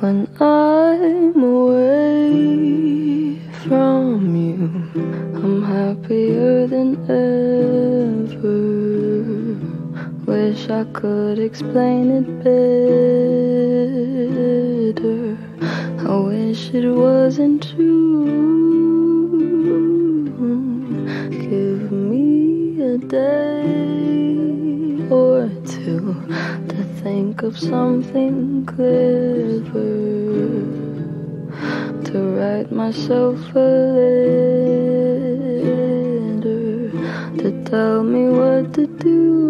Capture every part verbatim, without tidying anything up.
When I'm away from you, I'm happier than ever. Wish I could explain it better. I wish it wasn't true. Give me a day or two to think of something clever, to write myself a letter, to tell me what to do.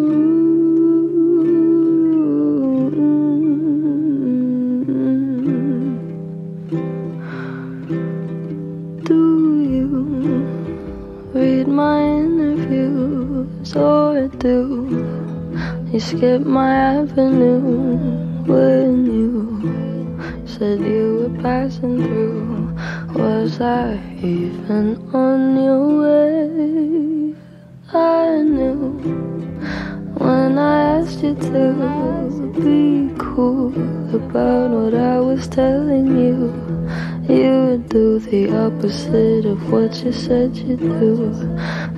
Read my interviews, or do you skip my avenue when you said you were passing through? Was I even on your way? I knew when I asked you to be cool about what I was telling you, you would do the opposite of what you said you'd do.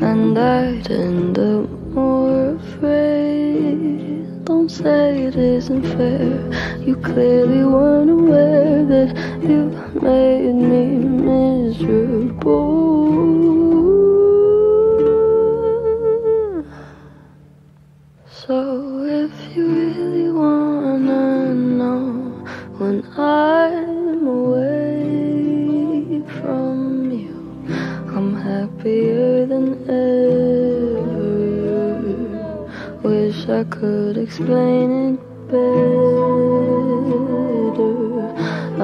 And I'd end up more afraid. Don't say it isn't fair. You clearly weren't aware that you made me miserable. So if you really wanna know, when I'm away from you, I'm happier than ever. Wish I could explain it better.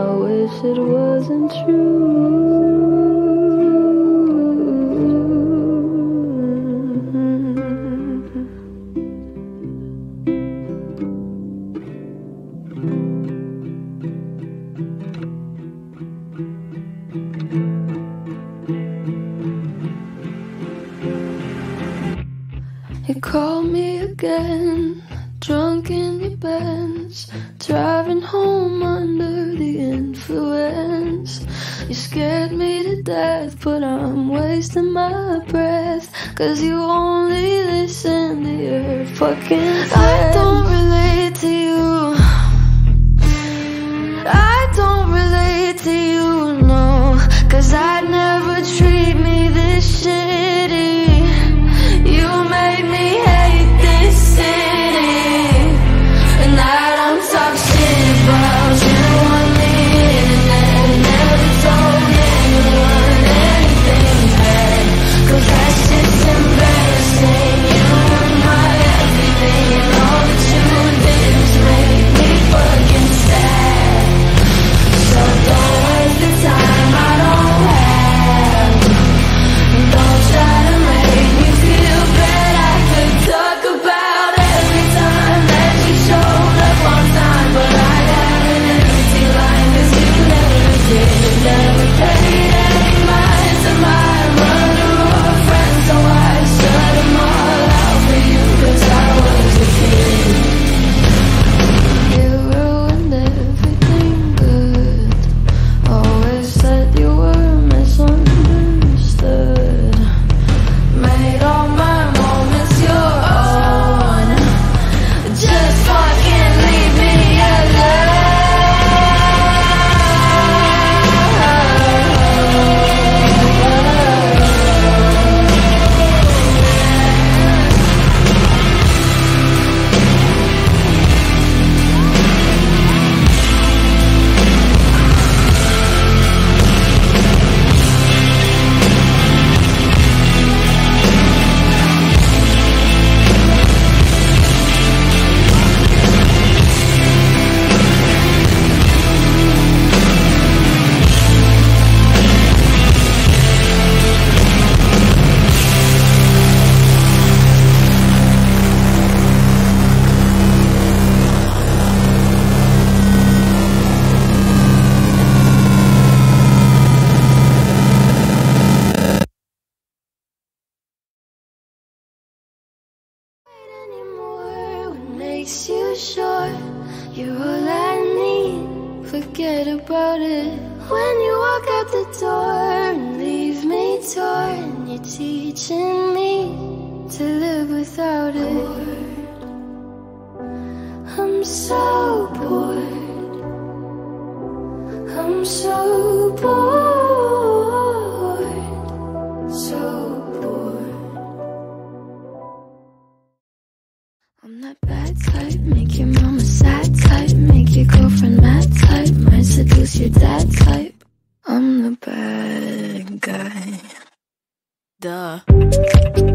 I wish it wasn't true. You called me again, drunk in your Benz, driving home under the influence. You scared me to death, but I'm wasting my breath, 'cause you only listen to your fucking friends. I don't relate to you, I don't relate to you, no, 'cause I'd never treat me this shitty. You sure you're all I need? forget about it. When you walk out the door and leave me torn, you're teaching me to live without it. I'm so bored, I'm so bored, so bored. I'm that bad type, make your mama sad type, make your girlfriend mad type, might seduce your dad type. I'm the bad guy, duh.